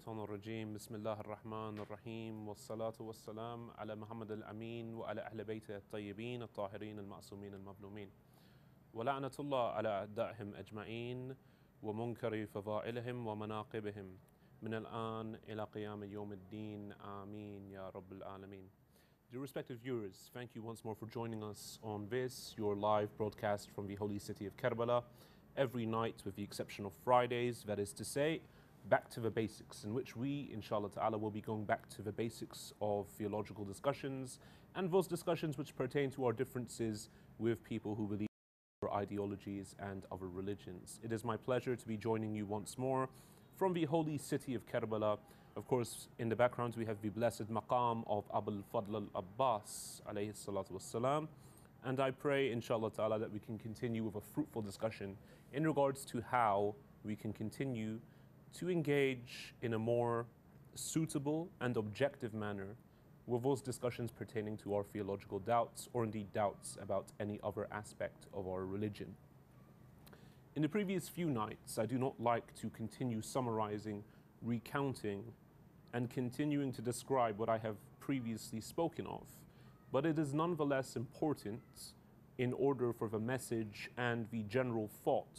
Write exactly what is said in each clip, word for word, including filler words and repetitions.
الشيطان الرجيم بسم الله الرحمن الرحيم والصلاة والسلام على محمد الأمين وعلى أهل بيته الطيبين الطاهرين المعصومين المظلومين ولعنة الله على أعدائهم أجمعين ومنكر فضائلهم ومناقبهم من الآن إلى قيام يوم الدين آمين يا رب العالمين. Dear respected viewers, thank you once more for joining us on this, your live broadcast from the holy city of Karbala, every night with the exception of Fridays, that is to say, back to the basics, in which we, inshallah ta'ala, will be going back to the basics of theological discussions and those discussions which pertain to our differences with people who believe in other ideologies and other religions. It is my pleasure to be joining you once more from the holy city of Karbala. Of course, in the background we have the blessed maqam of Abu Fadl al Abbas, alayhi salatu wassalam, and I pray, inshallah ta'ala, that we can continue with a fruitful discussion in regards to how we can continue to engage in a more suitable and objective manner with those discussions pertaining to our theological doubts, or indeed doubts about any other aspect of our religion. In the previous few nights, I do not like to continue summarizing, recounting, and continuing to describe what I have previously spoken of, but it is nonetheless important in order for the message and the general thought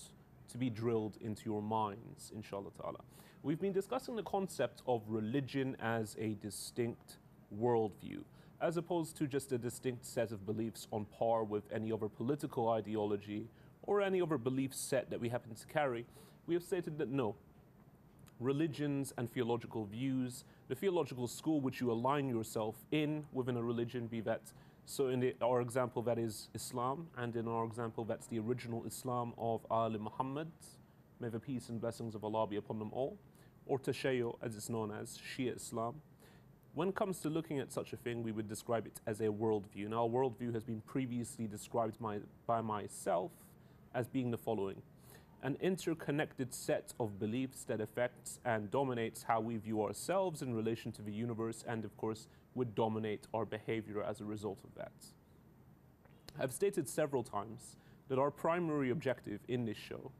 to be drilled into your minds, inshallah ta'ala. We've been discussing the concept of religion as a distinct worldview, as opposed to just a distinct set of beliefs on par with any other political ideology or any other belief set that we happen to carry. We have stated that no, religions and theological views, the theological school which you align yourself in within a religion, be that so in the, our example that is Islam, and in our example that's the original Islam of Ahl Muhammad, may the peace and blessings of Allah be upon them all, or Tashayyuh as it's known as, Shia Islam. When it comes to looking at such a thing, we would describe it as a worldview. Now, a worldview has been previously described my, by myself as being the following: an interconnected set of beliefs that affects and dominates how we view ourselves in relation to the universe, and of course would dominate our behavior as a result of that. I've stated several times that our primary objective in this show,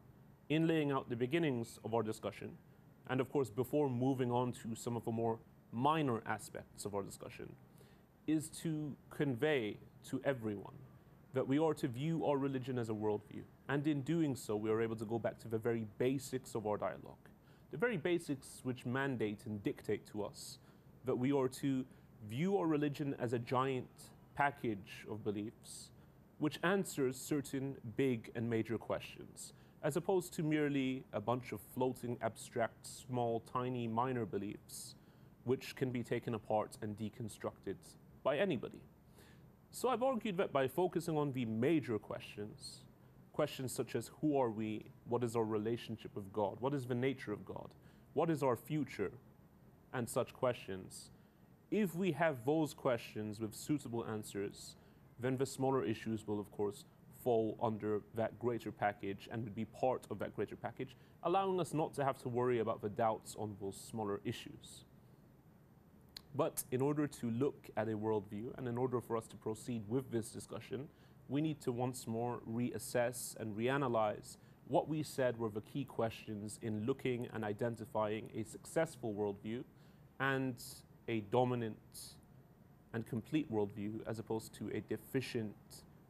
in laying out the beginnings of our discussion, and of course before moving on to some of the more minor aspects of our discussion, is to convey to everyone that we are to view our religion as a worldview, and in doing so we are able to go back to the very basics of our dialogue, the very basics which mandate and dictate to us that we are to view our religion as a giant package of beliefs which answers certain big and major questions, as opposed to merely a bunch of floating, abstract, small, tiny, minor beliefs which can be taken apart and deconstructed by anybody. So I've argued that by focusing on the major questions, questions such as who are we, what is our relationship with God, what is the nature of God, what is our future, and such questions, if we have those questions with suitable answers, then the smaller issues will of course fall under that greater package and would be part of that greater package, allowing us not to have to worry about the doubts on those smaller issues. But in order to look at a worldview, and in order for us to proceed with this discussion, we need to once more reassess and reanalyze what we said were the key questions in looking and identifying a successful worldview and a dominant and complete worldview, as opposed to a deficient,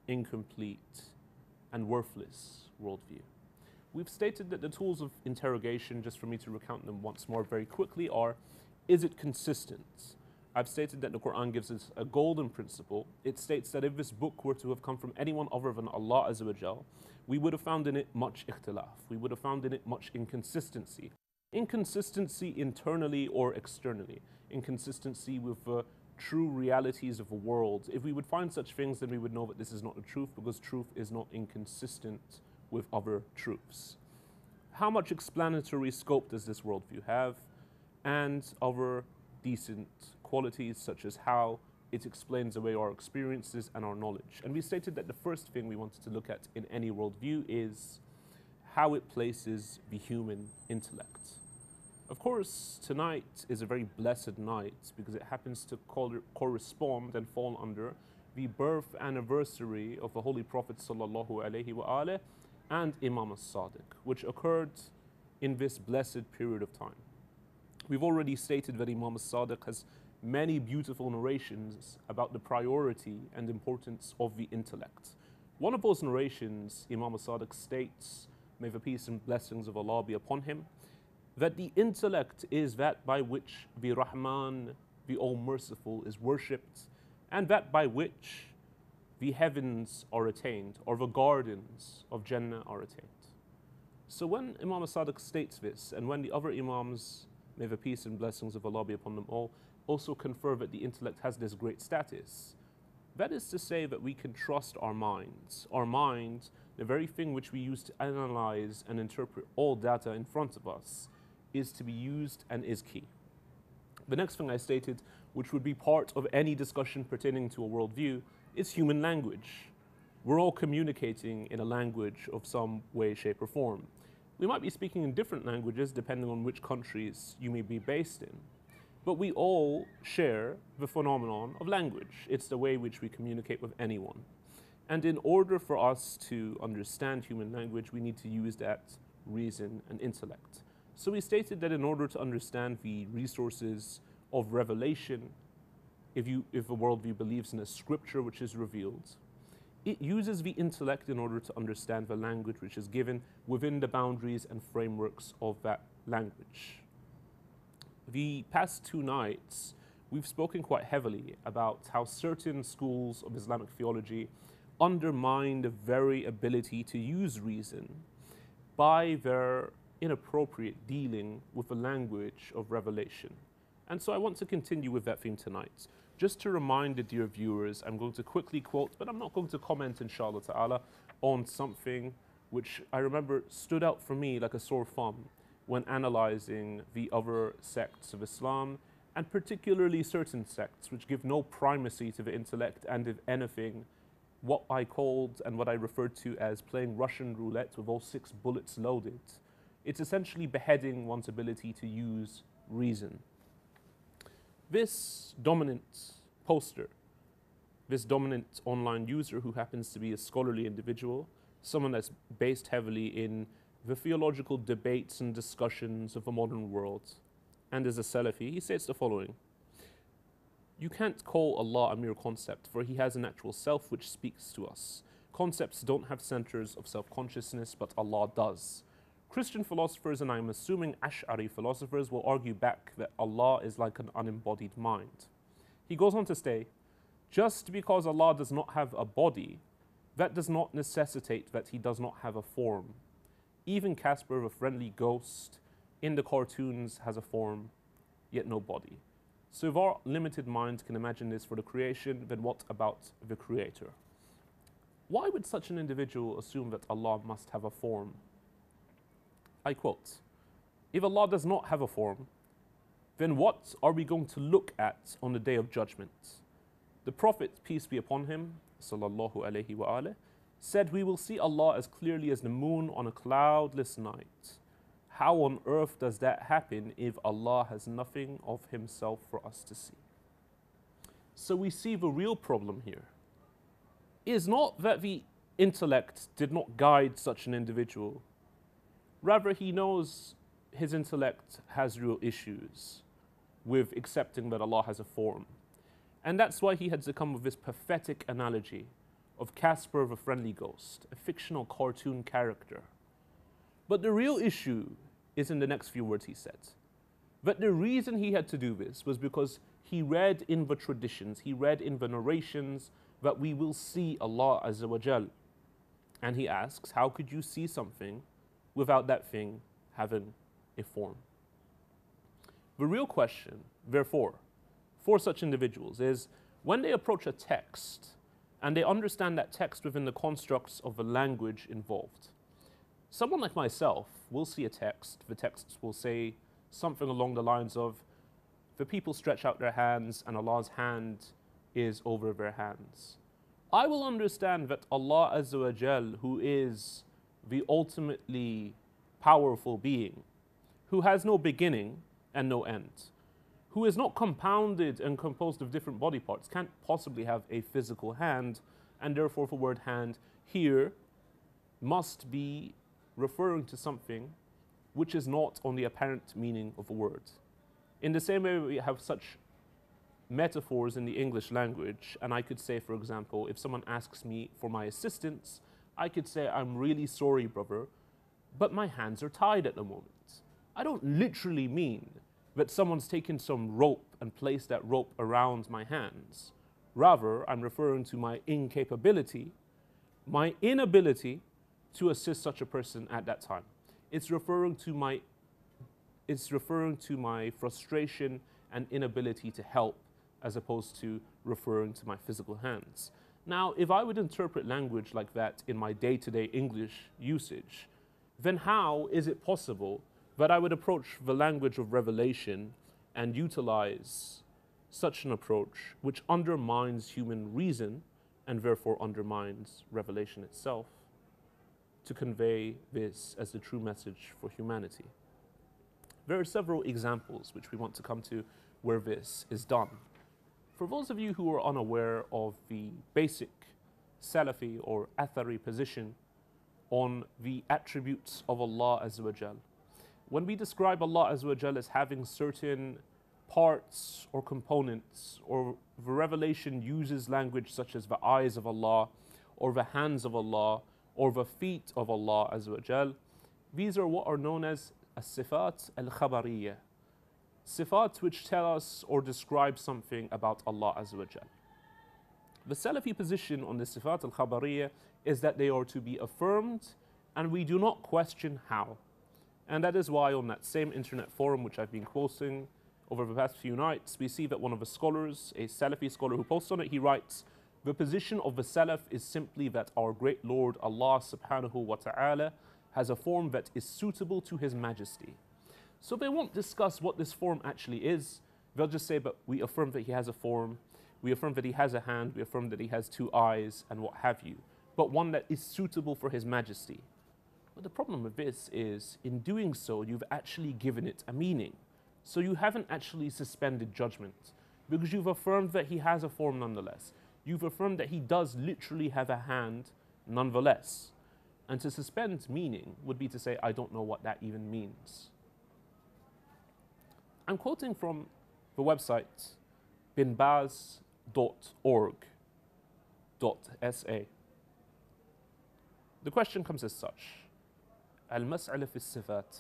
incomplete, and worthless worldview. We've stated that the tools of interrogation, just for me to recount them once more very quickly, are: is it consistent? I've stated that the Quran gives us a golden principle. It states that if this book were to have come from anyone other than Allah Azza wa Jal, we would have found in it much ikhtilaf. We would have found in it much inconsistency. Inconsistency internally or externally. Inconsistency with the uh, true realities of the world. If we would find such things, then we would know that this is not the truth, because truth is not inconsistent with other truths. How much explanatory scope does this worldview have? And other decent qualities, such as how it explains away our experiences and our knowledge. And we stated that the first thing we wanted to look at in any worldview is how it places the human intellect. Of course, tonight is a very blessed night because it happens to correspond and fall under the birth anniversary of the Holy Prophet Sallallahu Alaihi Wasallam and Imam al-Sadiq, which occurred in this blessed period of time. We've already stated that Imam al-Sadiq has many beautiful narrations about the priority and importance of the intellect. One of those narrations, Imam al-Sadiq states, may the peace and blessings of Allah be upon him, that the intellect is that by which the Rahman, the All-Merciful, is worshipped, and that by which the heavens are attained, or the gardens of Jannah are attained. So when Imam al-Sadiq states this, and when the other Imams, may the peace and blessings of Allah be upon them all, also confer that the intellect has this great status, that is to say that we can trust our minds. Our minds, the very thing which we use to analyze and interpret all data in front of us, is to be used and is key. The next thing I stated, which would be part of any discussion pertaining to a worldview, is human language. We're all communicating in a language of some way, shape, or form. We might be speaking in different languages depending on which countries you may be based in, but we all share the phenomenon of language. It's the way which we communicate with anyone. And in order for us to understand human language, we need to use that reason and intellect. So we stated that in order to understand the resources of revelation, if you, if a worldview believes in a scripture which is revealed, it uses the intellect in order to understand the language which is given within the boundaries and frameworks of that language. The past two nights, we've spoken quite heavily about how certain schools of Islamic theology undermine the very ability to use reason by their inappropriate dealing with the language of revelation. And so I want to continue with that theme tonight. Just to remind the dear viewers, I'm going to quickly quote, but I'm not going to comment, inshallah ta'ala, on something which I remember stood out for me like a sore thumb when analyzing the other sects of Islam, and particularly certain sects which give no primacy to the intellect, and if anything, what I called and what I referred to as playing Russian roulette with all six bullets loaded. It's essentially beheading one's ability to use reason. This dominant poster, this dominant online user who happens to be a scholarly individual, someone that's based heavily in the theological debates and discussions of the modern world, and as a Salafi, he states the following: you can't call Allah a mere concept, for he has an actual self which speaks to us. Concepts don't have centers of self-consciousness, but Allah does. Christian philosophers, and I'm assuming Ash'ari philosophers, will argue back that Allah is like an unembodied mind. He goes on to say, just because Allah does not have a body, that does not necessitate that he does not have a form. Even Casper, the friendly ghost in the cartoons, has a form, yet no body. So if our limited minds can imagine this for the creation, then what about the creator? Why would such an individual assume that Allah must have a form? I quote, if Allah does not have a form, then what are we going to look at on the Day of Judgment? The Prophet, peace be upon him, sallallahu alayhi wa alayhi, said, we will see Allah as clearly as the moon on a cloudless night. How on earth does that happen if Allah has nothing of himself for us to see? So we see the real problem here is not that the intellect did not guide such an individual. Rather, he knows his intellect has real issues with accepting that Allah has a form. And that's why he had to come with this pathetic analogy of Casper the Friendly Ghost, a fictional cartoon character. But the real issue is in the next few words he said. But the reason he had to do this was because he read in the traditions, he read in the narrations that we will see Allah Azza wa Jal. And he asks, how could you see something without that thing having a form? The real question, therefore, for such individuals is, when they approach a text, and they understand that text within the constructs of the language involved. Someone like myself will see a text, the text will say something along the lines of, the people stretch out their hands and Allah's hand is over their hands. I will understand that Allah Azza wa Jal, who is the ultimately powerful being, who has no beginning and no end, who is not compounded and composed of different body parts, can't possibly have a physical hand, and therefore the word hand here must be referring to something which is not on the apparent meaning of the word. In the same way, we have such metaphors in the English language, and I could say, for example, if someone asks me for my assistance, I could say, I'm really sorry, brother, but my hands are tied at the moment. I don't literally mean that someone's taken some rope and placed that rope around my hands. Rather, I'm referring to my incapability, my inability to assist such a person at that time. It's referring to my It's referring to my frustration and inability to help, as opposed to referring to my physical hands. Now, if I would interpret language like that in my day-to-day English usage, then how is it possible that I would approach the language of revelation and utilize such an approach which undermines human reason and therefore undermines revelation itself to convey this as the true message for humanity? There are several examples which we want to come to where this is done. For those of you who are unaware of the basic Salafi or Athari position on the attributes of Allah Azza wa Jal, when we describe Allah Azza wa Jal as having certain parts or components, or the revelation uses language such as the eyes of Allah, or the hands of Allah, or the feet of Allah Azza wa Jal, these are what are known as As-Sifat al khabariyya, sifat which tell us or describe something about Allah Azza wa Jal. The Salafi position on the Sifat al khabariyya is that they are to be affirmed, and we do not question how. And that is why on that same internet forum which I've been quoting over the past few nights, we see that one of the scholars, a Salafi scholar who posts on it, he writes, "The position of the Salaf is simply that our great Lord Allah subhanahu wa ta'ala has a form that is suitable to His Majesty." So they won't discuss what this form actually is. They'll just say, but we affirm that He has a form, we affirm that He has a hand, we affirm that He has two eyes, and what have you, but one that is suitable for His Majesty. But the problem with this is, in doing so, you've actually given it a meaning. So you haven't actually suspended judgment, because you've affirmed that He has a form nonetheless. You've affirmed that He does literally have a hand nonetheless. And to suspend meaning would be to say, I don't know what that even means. I'm quoting from the website bin baz dot org dot s a. The question comes as such: المسألة في الصفات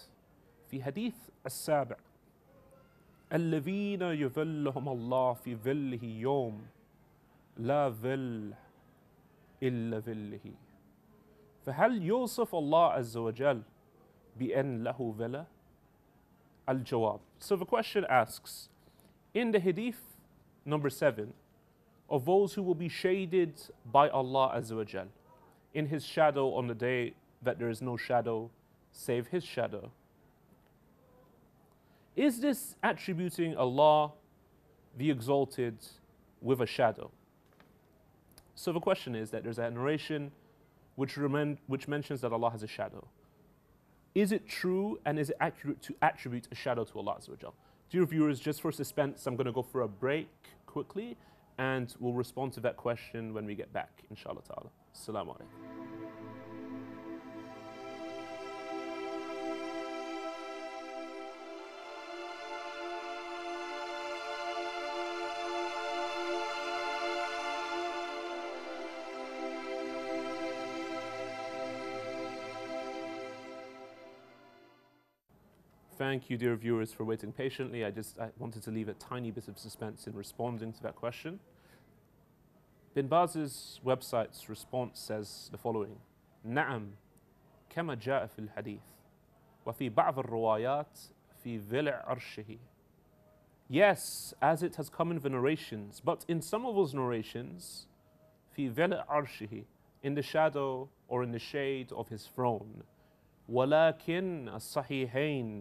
في حديث السابع الذين يظلهم الله في ظله يوم لا ظل إلا ظله فهل يوصف الله عز وجل بأن له ظل؟ الجواب. So the question asks, in the hadith number seven, of those who will be shaded by Allah Azza wa Jal, in His shadow on the day that there is no shadow save His shadow. Is this attributing Allah the Exalted with a shadow? So the question is that there's a narration Which, remen which mentions that Allah has a shadow. Is it true and is it accurate to attribute a shadow to Allah Azza wa Jal? Dear viewers, just for suspense, I'm going to go for a break quickly, and we'll respond to that question when we get back, inshallah ta'ala. Assalamu alaikum. Thank you, dear viewers, for waiting patiently. I just I wanted to leave a tiny bit of suspense in responding to that question. Bin Baz's website's response says the following: "Naam, kama jaa fil hadith, wa fi ba'd al-riwayat fi dhil' arshihi." Yes, as it has come in the narrations, but in some of those narrations, fi dhil' arshihi, in the shadow or in the shade of His throne. Walakin as-Sahihain.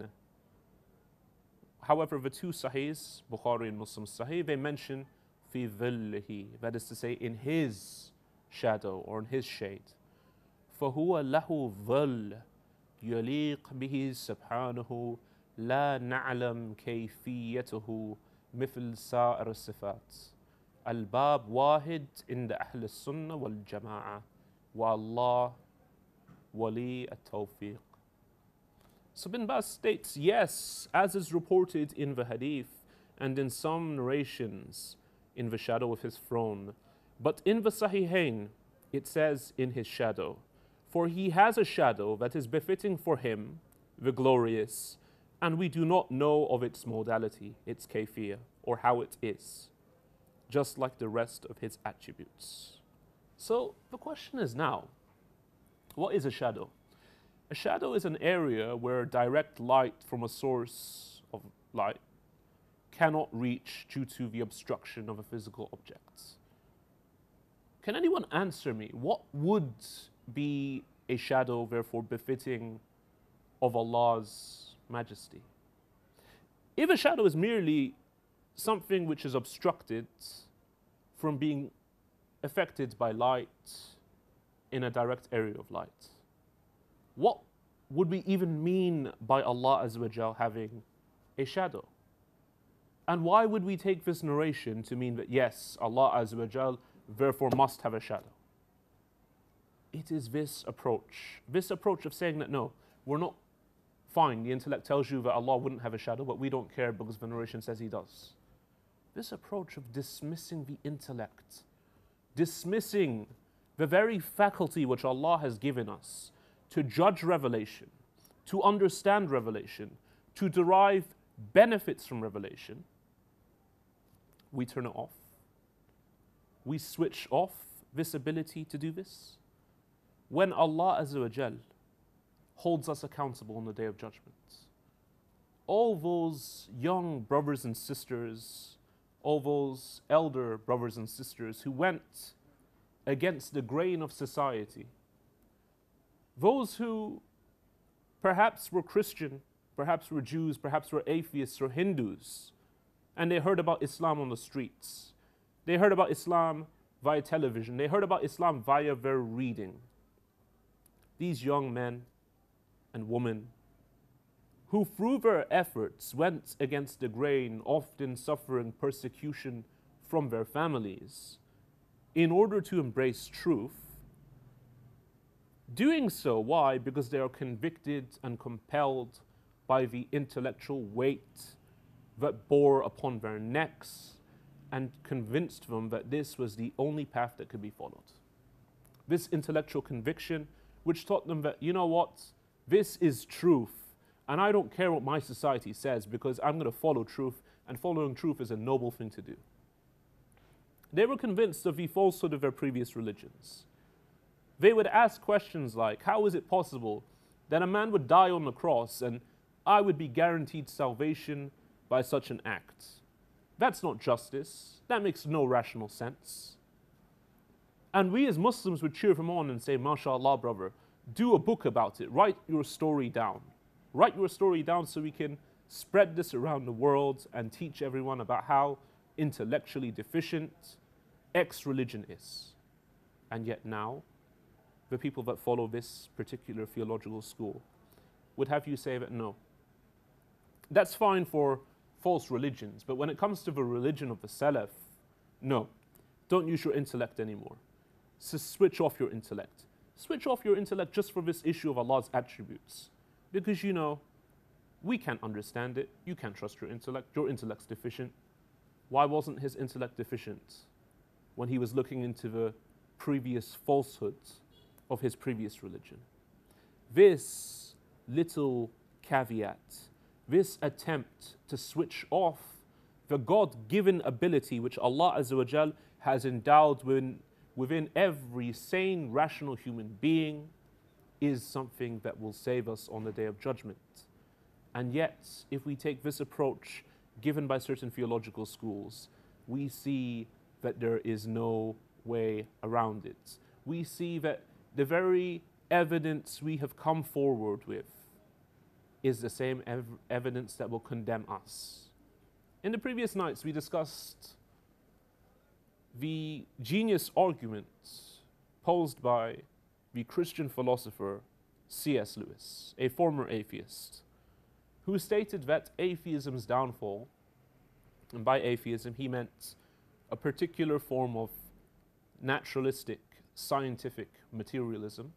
However, the two Sahihs, Bukhari and Muslim Sahih, they mention fi dhillihi, that is to say, in His shadow or in His shade. فَهُوَ لَهُ ظِلْ يَلِيقْ بِهِ سُبْحَانَهُ لَا نَعْلَمْ كَيْفِيَّتَهُ مِثْلَ سَائِرِ الصِّفَاتِ الْبَابُ وَاحِدٌ عِنْدَ أَهْلِ السُّنَّةِ وَالْجَمَاعَةِ وَاللَّهُ وَلِيَ التَّوْفِيقِ. So Ibn Baz states, yes, as is reported in the hadith and in some narrations, in the shadow of his throne. But in the Sahihain, it says in his shadow. For he has a shadow that is befitting for him, the glorious, and we do not know of its modality, its kayfiyah, or how it is, just like the rest of his attributes. So the question is now, what is a shadow? A shadow is an area where direct light from a source of light cannot reach due to the obstruction of a physical object. Can anyone answer me? What would be a shadow, therefore, befitting of Allah's majesty? If a shadow is merely something which is obstructed from being affected by light in a direct area of light, what would we even mean by Allah Azza wa Jal having a shadow? And why would we take this narration to mean that, yes, Allah Azza wa Jal therefore must have a shadow? It is this approach, this approach of saying that, no, we're not fine, the intellect tells you that Allah wouldn't have a shadow, but we don't care because the narration says He does. This approach of dismissing the intellect, dismissing the very faculty which Allah has given us to judge revelation, to understand revelation, to derive benefits from revelation, we turn it off. We switch off this ability to do this. When Allah Azza wa Jal holds us accountable on the Day of Judgment, all those young brothers and sisters, all those elder brothers and sisters who went against the grain of society, those who perhaps were Christian, perhaps were Jews, perhaps were atheists or Hindus, and they heard about Islam on the streets. They heard about Islam via television. They heard about Islam via their reading. These young men and women who through their efforts went against the grain, often suffering persecution from their families in order to embrace truth. Doing so, why? Because they are convicted and compelled by the intellectual weight that bore upon their necks and convinced them that this was the only path that could be followed. This intellectual conviction which taught them that, you know what, this is truth, and I don't care what my society says because I'm going to follow truth, and following truth is a noble thing to do. They were convinced of the falsehood of their previous religions. They would ask questions like, how is it possible that a man would die on the cross and I would be guaranteed salvation by such an act? That's not justice. That makes no rational sense. And we as Muslims would cheer them on and say, mashallah, brother, do a book about it. Write your story down. Write your story down so we can spread this around the world and teach everyone about how intellectually deficient X religion is. And yet now, the people that follow this particular theological school would have you say that no, that's fine for false religions, but when it comes to the religion of the Salaf, no, don't use your intellect anymore. So switch off your intellect. Switch off your intellect just for this issue of Allah's attributes. Because, you know, we can't understand it. You can't trust your intellect. Your intellect's deficient. Why wasn't his intellect deficient when he was looking into the previous falsehoods of his previous religion? This little caveat, this attempt to switch off the God-given ability which Allah Azza wa Jal has endowed within within every sane, rational human being is something that will save us on the Day of Judgment. And yet, if we take this approach given by certain theological schools, we see that there is no way around it. We see that the very evidence we have come forward with is the same ev evidence that will condemn us. In the previous nights, we discussed the genius arguments posed by the Christian philosopher C S Lewis, a former atheist, who stated that atheism's downfall, and by atheism he meant a particular form of naturalistic, scientific materialism,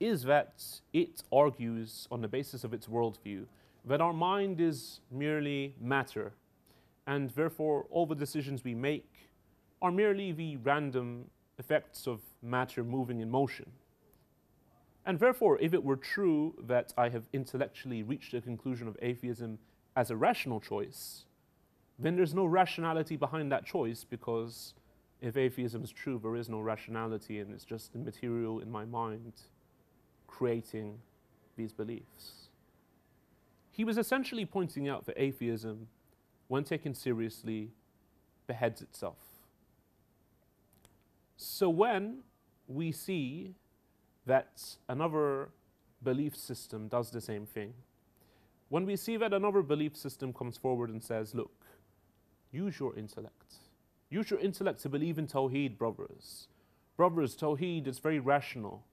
is that it argues on the basis of its worldview that our mind is merely matter, and therefore all the decisions we make are merely the random effects of matter moving in motion. And therefore, if it were true that I have intellectually reached the conclusion of atheism as a rational choice, then there's no rationality behind that choice, because if atheism is true, there is no rationality, and it's just the material in my mind creating these beliefs. He was essentially pointing out that atheism, when taken seriously, beheads itself. So when we see that another belief system does the same thing, when we see that another belief system comes forward and says, look, use your intellect. Use your intellect to believe in Tawheed, brothers. Brothers, Tawheed is very rational.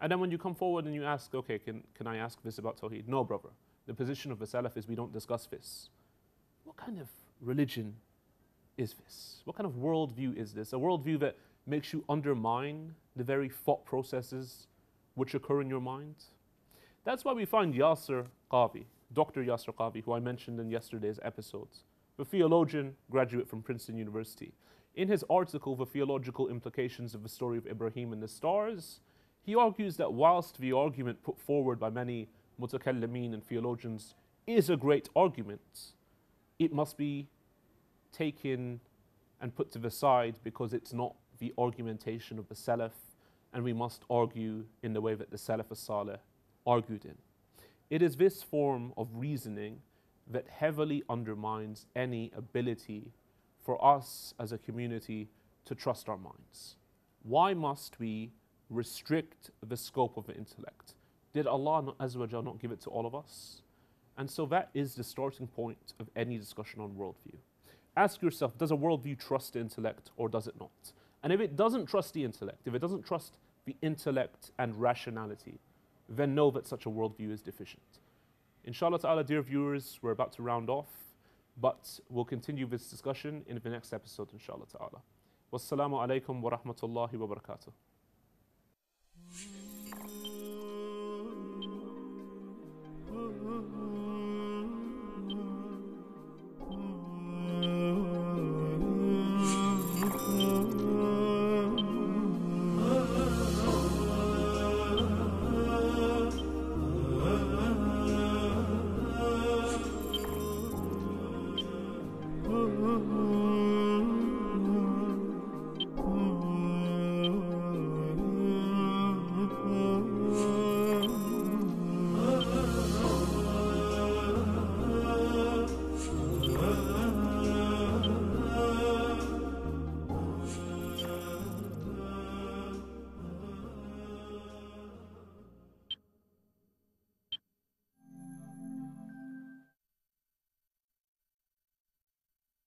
And then when you come forward and you ask, okay, can, can I ask this about Tawheed? No, brother. The position of the Salaf is we don't discuss this. What kind of religion is this? What kind of worldview is this? A worldview that makes you undermine the very thought processes which occur in your mind? That's why we find Yasir Qawi, Doctor Yasir Qawi, who I mentioned in yesterday's episodes, the theologian, graduate from Princeton University. In his article, The Theological Implications of the Story of Ibrahim and the Stars, he argues that whilst the argument put forward by many mutakallemeen and theologians is a great argument, it must be taken and put to the side because it's not the argumentation of the Salaf, and we must argue in the way that the Salaf as-Salih argued in. It is this form of reasoning that heavily undermines any ability for us as a community to trust our minds. Why must we restrict the scope of the intellect? Did Allah Azza wa Jal not give it to all of us? And so that is the starting point of any discussion on worldview. Ask yourself, does a worldview trust the intellect or does it not? And if it doesn't trust the intellect, if it doesn't trust the intellect and rationality, then know that such a worldview is deficient. Inshallah ta'ala, dear viewers, we're about to round off, but we'll continue this discussion in the next episode, inshallah ta'ala. Wassalamu alaikum wa rahmatullahi wa barakatuh.